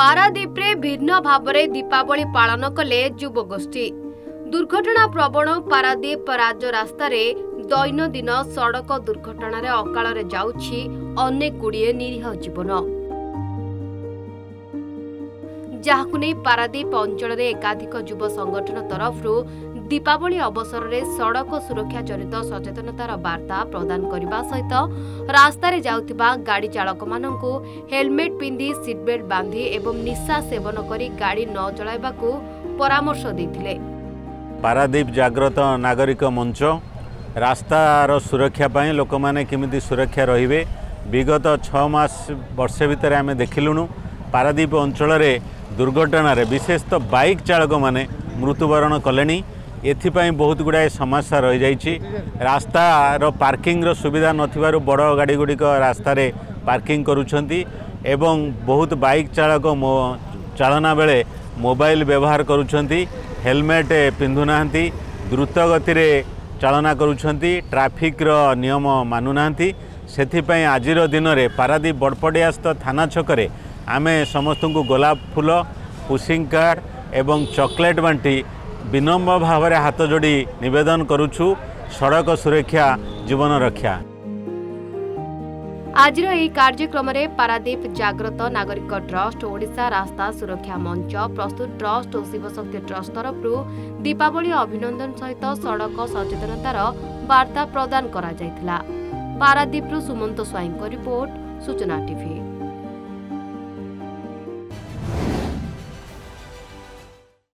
पारादीप रे भिन्न भावरे दीपावली पालन कले युवगोष्ठी। दुर्घटना प्रवण पारादीप राज्य रास्तार दैनंदिन सड़क दुर्घटन अकाल जाऊछि अनेक गुड़िए निरीह जीवन, जहाकु नै पारादीप अंचल रे एकाधिक युव संगठन तरफ रु दीपावली अवसर रे सड़क सुरक्षा जनित सचेतनतार वार्ता प्रदान करने सहित रास्तार जाउथिबा गाड़ी चालक माननकु हेलमेट पिंधि सीट बेल्ट बांधि एवं निशा सेवन करी गाड़ी न चलाइबाकु परामर्श दैथिले। पारादीप जागृत नागरिक मंच रास्तार सुरक्षा पई लोक माने केमिति सुरक्षा रहिबे विगत 6 मास वर्षे भितर आमे देखिलुनु पारादीप अंचल रे दुर्घटना रे विशेषतः बाइक चालक माने मृत्युवरण कलेनी। एथिपाई बहुत गुड़ाए समस्या रही जाइए। रास्तार पार्किंग रो सुविधा नथिबारु बड़ गाड़ी गुड़िक रास्तार पार्किंग करुछंती एवं बहुत बाइक चालक चालना बेले मोबाइल व्यवहार करुछंती, हेलमेट पिंधुनाहांती, द्रुत गति रे चालना करुछंती, ट्रैफिक रो नियम मानुनाहांती। सेथिपाई आजिर दिन रे पारादीप बड़पड़ियास्थ थाना छकरे आमे समस्तंकु गोलाप फूल, पुशिंग कार्ड एवं चॉकलेट बांटी विनम्र भाव में हाथ जोड़ी निवेदन करुछु सड़क सुरक्षा जीवन रक्षा। आज कार्यक्रम में पारादीप जागृत नागरिक ट्रस्ट, ओडिशा रास्ता सुरक्षा मंच, प्रस्तुत ट्रस्ट और शिवशक्ति ट्रस्ट तरफ दीपावली अभिनंदन सहित सड़क सचेतनतार वार्ता प्रदान करा जायथिला। पारादीप रु सुमंत स्वाईं रिपोर्ट, सूचना टीवी।